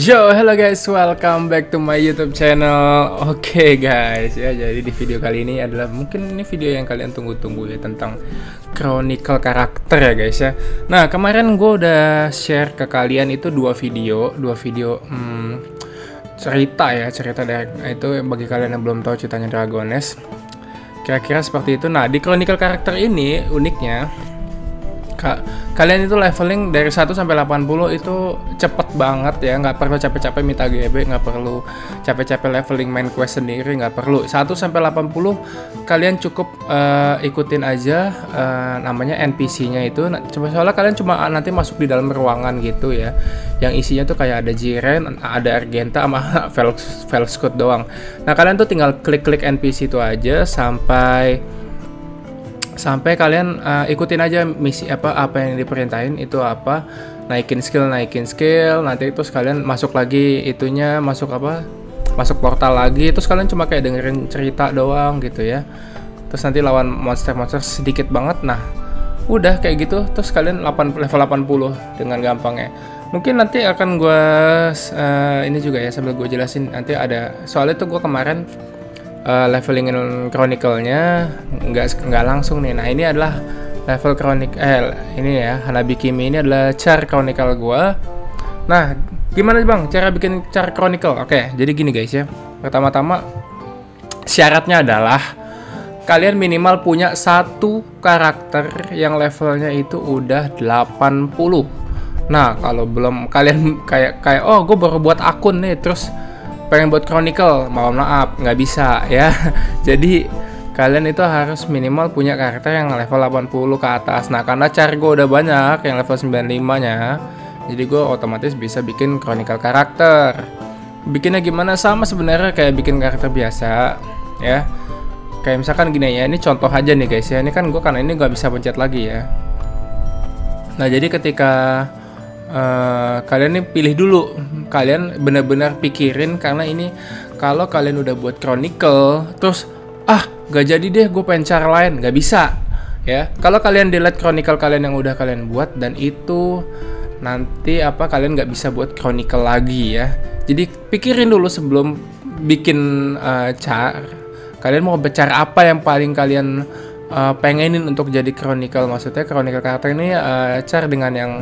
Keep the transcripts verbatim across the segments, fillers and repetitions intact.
Yo, hello guys, welcome back to my YouTube channel. Oke okay guys, ya jadi di video kali ini adalah mungkin ini video yang kalian tunggu-tunggu ya, tentang chronicle karakter ya guys ya. Nah kemarin gue udah share ke kalian itu dua video, dua video hmm, cerita ya, cerita dari itu bagi kalian yang belum tahu ceritanya Dragon Nest. Kira-kira seperti itu. Nah di chronicle karakter ini uniknya, Ka kalian itu leveling dari satu sampai delapan puluh itu cepet banget ya, nggak perlu capek-capek minta G B, nggak perlu capek-capek leveling main quest sendiri, nggak perlu. Satu sampai delapan puluh kalian cukup uh, ikutin aja uh, namanya N P C-nya itu. Coba soalnya kalian cuma nanti masuk di dalam ruangan gitu ya, yang isinya tuh kayak ada Jiren, ada Argenta sama Velskud doang. Nah kalian tuh tinggal klik-klik N P C itu aja sampai sampai kalian uh, ikutin aja misi apa apa yang diperintahin itu apa, naikin skill naikin skill nanti terus kalian masuk lagi itunya, masuk apa masuk portal lagi, terus kalian cuma kayak dengerin cerita doang gitu ya, terus nanti lawan monster-monster sedikit banget. Nah udah kayak gitu terus kalian level delapan puluh dengan gampangnya. Mungkin nanti akan gue uh, ini juga ya, sambil gue jelasin nanti ada, soalnya tuh gue kemarin Uh, levelingin chronicle-nya nggak nggak langsung nih. Nah ini adalah level chronicle eh, ini ya, Hanabi Kimi ini adalah char chronicle gua. Nah gimana bang cara bikin char chronicle? Oke, jadi gini guys ya. Pertama-tama syaratnya adalah kalian minimal punya satu karakter yang levelnya itu udah delapan puluh. Nah kalau belum, kalian kayak kayak oh gue baru buat akun nih terus pengen buat chronicle, mohon maaf nggak bisa ya. Jadi kalian itu harus minimal punya karakter yang level delapan puluh ke atas. Nah karena char gue udah banyak yang level sembilan puluh lima nya, jadi gue otomatis bisa bikin chronicle karakter. Bikinnya gimana? Sama sebenarnya kayak bikin karakter biasa ya, kayak misalkan gini ya, ini contoh aja nih guys ya. Ini kan gue karena ini nggak bisa pencet lagi ya. Nah jadi ketika Uh, kalian nih pilih dulu, kalian benar-benar pikirin, karena ini kalau kalian udah buat chronicle terus ah gak jadi deh gue pengen cara lain, gak bisa ya. Kalau kalian delete chronicle kalian yang udah kalian buat, dan itu nanti apa kalian gak bisa buat chronicle lagi ya. Jadi pikirin dulu sebelum bikin uh, car, kalian mau bicara apa yang paling kalian uh, pengenin untuk jadi chronicle. Maksudnya chronicle karakter ini uh, car dengan yang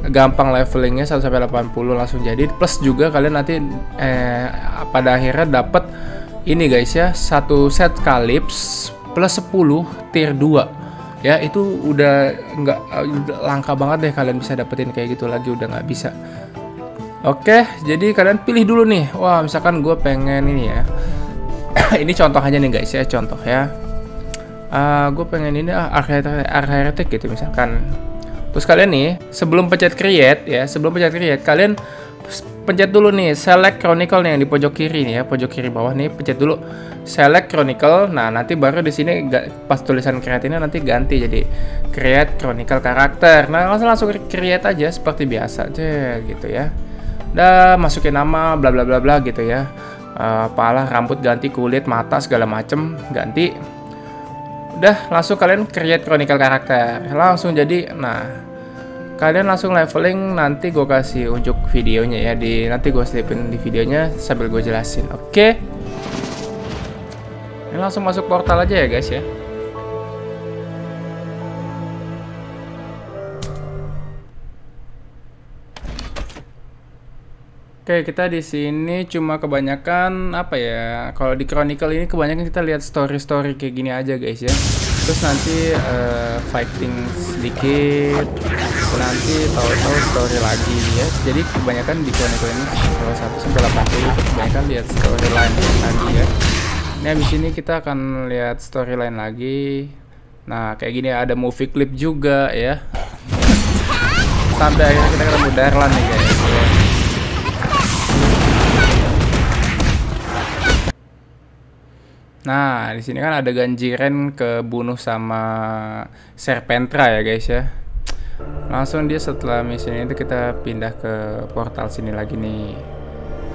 gampang levelingnya satu sampai delapan puluh langsung jadi, plus juga kalian nanti eh, pada akhirnya dapat ini guys ya, satu set kalips plus sepuluh tier dua ya. Itu udah nggak langka banget deh kalian bisa dapetin kayak gitu lagi, udah nggak bisa. Oke, jadi kalian pilih dulu nih, wah misalkan gue pengen ini ya ini contoh aja nih guys ya, contoh ya, uh, gue pengen ini ah, arheretik gitu misalkan. Terus kalian nih sebelum pencet create ya, sebelum pencet create kalian pencet dulu nih select chronicle nih, yang di pojok kiri nih ya, pojok kiri bawah nih pencet dulu select chronicle. Nah nanti baru di sini pas tulisan create ini nanti ganti jadi create chronicle karakter. Nah langsung langsung create aja seperti biasa aja gitu ya. Udah masukin nama bla bla bla bla gitu ya, uh, kepala, rambut ganti, kulit, mata segala macem ganti. Udah langsung kalian create chronicle karakter langsung jadi. Nah kalian langsung leveling, nanti gue kasih unjuk videonya ya, di nanti gue selipin di videonya sambil gue jelasin. Oke okay. Ini langsung masuk portal aja ya guys ya. Oke, kita di sini cuma kebanyakan apa ya? Kalau di Chronicle ini kebanyakan kita lihat story-story kayak gini aja guys ya. Terus nanti uh, fighting sedikit, nanti tahu-tahu story lagi ya. Jadi kebanyakan di Chronicle ini kalau satu sampai delapan puluh kebanyakan lihat storyline lagi ya. Ini habis ini kita akan lihat storyline lagi. Nah, kayak gini ada movie clip juga ya. Sampai akhirnya kita ketemu Darlan nih guys. Nah, di sini kan ada Jiren kebunuh sama Serpentra ya guys ya. Langsung dia setelah misi itu kita pindah ke portal sini lagi nih.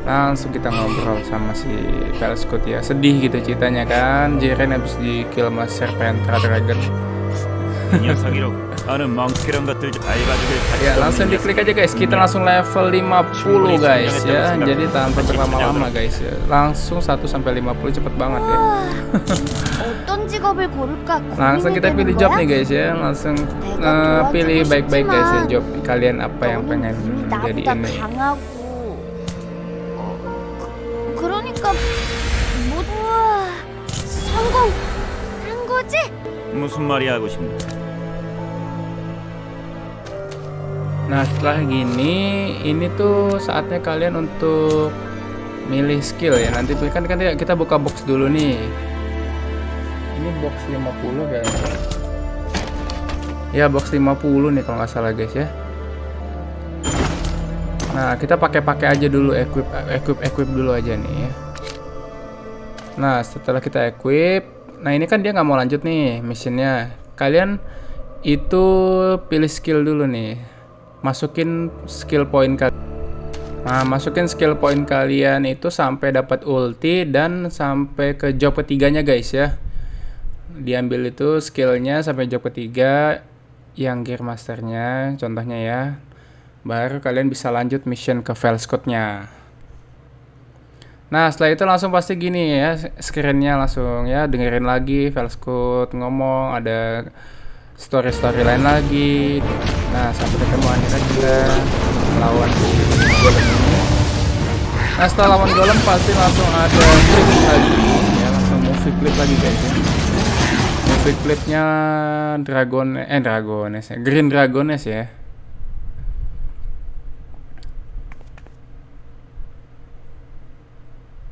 Langsung kita ngobrol sama si Felscot ya. Sedih gitu ceritanya kan, Jiren habis di kill sama Serpentra Dragon. Ya, langsung diklik aja guys. Kita langsung level lima puluh guys ya. Jadi tanpa berlama-lama guys ya. Langsung satu sampai lima puluh cepet banget ya. Langsung kita pilih job nih guys ya. Langsung uh, pilih baik-baik guys ya job kalian apa yang pengen jadi ini. Nah setelah gini, ini tuh saatnya kalian untuk milih skill ya. Nanti kan, kan kita buka box dulu nih. Ini box lima puluh guys. Ya box lima puluh nih kalau nggak salah guys ya. Nah kita pakai-pakai aja dulu, equip, equip, equip dulu aja nih. Nah setelah kita equip, nah ini kan dia nggak mau lanjut nih missionnya. Kalian itu pilih skill dulu nih. Masukin skill point kalian. Nah masukin skill point kalian itu sampai dapat ulti dan sampai ke job ketiganya guys ya. Diambil itu skillnya sampai job ketiga yang gear masternya contohnya ya. Baru kalian bisa lanjut mission ke Velscotnya. Nah setelah itu langsung pasti gini ya screennya langsung ya, dengerin lagi Velskud ngomong, ada story-story lain lagi. Nah sampai ketemu akhirnya juga lawan golem. Nah setelah lawan golem pasti langsung ada flip lagi ya, langsung movie clip lagi guys ya. Movie clipnya Dragon eh Dragon Nest, Green Dragon Nest ya.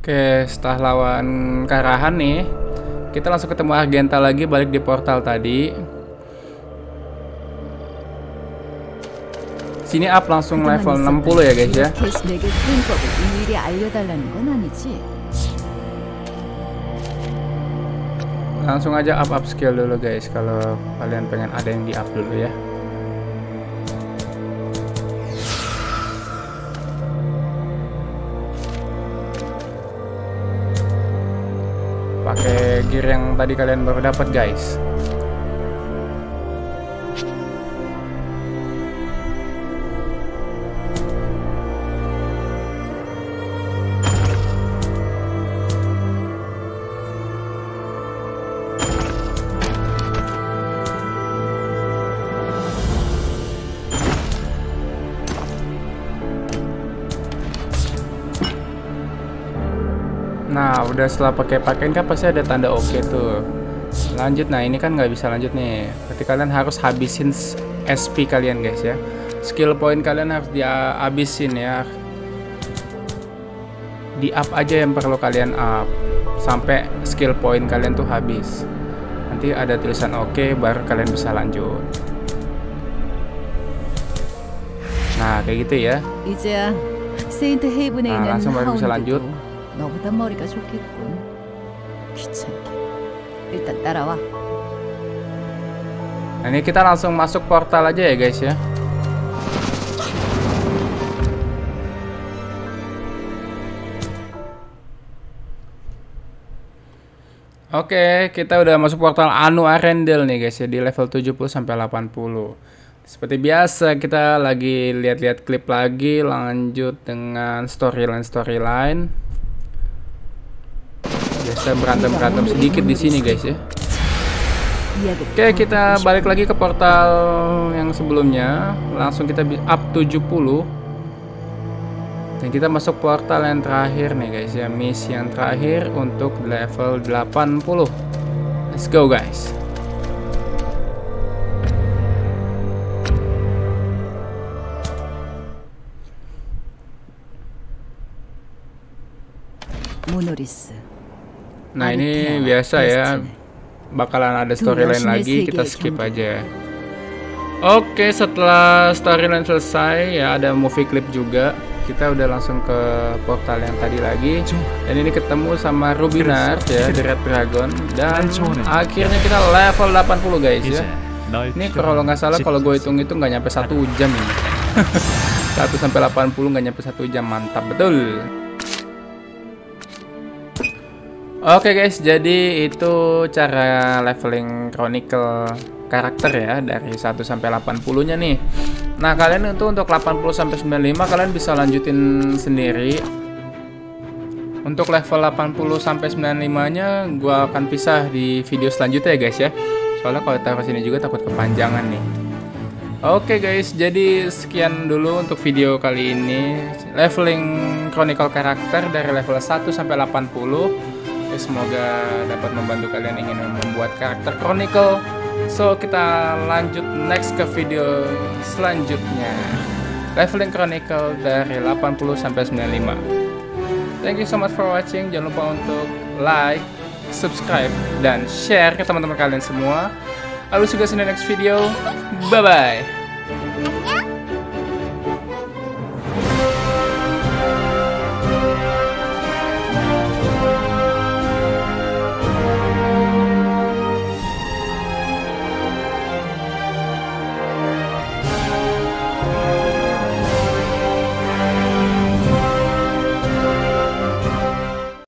Oke, setelah lawan Karahan nih, kita langsung ketemu Argenta lagi balik di portal tadi. Sini up langsung level enam puluh ya guys ya. Langsung aja up-up skill dulu guys, kalau kalian pengen ada yang di-up dulu ya. Pakai gear yang tadi kalian baru dapat guys. Nah udah setelah pakai-pakaian kan pasti ada tanda oke okay tuh. Lanjut, nah ini kan nggak bisa lanjut nih. Berarti kalian harus habisin S P kalian guys ya. Skill point kalian harus dihabisin ya. Di up aja yang perlu kalian up sampai skill point kalian tuh habis. Nanti ada tulisan oke okay, baru kalian bisa lanjut. Nah kayak gitu ya. Nah langsung baru bisa lanjut. 너보다 머리가 좋겠군. 귀찮게. 일단 따라와. Nah, ini kita langsung masuk portal aja ya guys ya. Oke, kita udah masuk portal Anu Arendelle nih guys ya, di level tujuh puluh sampai delapan puluh. Seperti biasa kita lagi lihat-lihat klip lagi, lanjut dengan storyline-storyline. Biasa berantem-berantem sedikit di sini guys ya. Oke, kita balik lagi ke portal yang sebelumnya. Langsung kita up tujuh puluh. Dan kita masuk portal yang terakhir nih guys ya, misi yang terakhir untuk level delapan puluh. Let's go guys. Monoris. Nah ini biasa ya, bakalan ada storyline lagi, kita skip aja. Oke, setelah storyline selesai ya, ada movie clip juga. Kita udah langsung ke portal yang tadi lagi. Dan ini ketemu sama Rubinart ya, The Red Dragon. Dan akhirnya kita level delapan puluh guys ya. Ini kalau nggak salah, kalau gue hitung itu nggak nyampe satu jam ini. satu sampai delapan puluh nggak nyampe satu jam, mantap betul. Oke okay guys, jadi itu cara leveling Chronicle karakter ya, dari satu sampai delapan puluh nya nih. Nah kalian itu untuk delapan puluh sampai sembilan puluh lima kalian bisa lanjutin sendiri. Untuk level delapan puluh sampai sembilan puluh lima nya gua akan pisah di video selanjutnya ya guys ya, soalnya kalau taruh sini juga takut kepanjangan nih. Oke guys, jadi sekian dulu untuk video kali ini, leveling chronicle karakter dari level satu sampai delapan puluh. Semoga dapat membantu kalian ingin membuat karakter chronicle. So, kita lanjut next ke video selanjutnya, leveling chronicle dari delapan puluh sampai sembilan puluh lima. Thank you so much for watching. Jangan lupa untuk like, subscribe, dan share ke teman-teman kalian semua. Lalu juga see you next video. Bye-bye.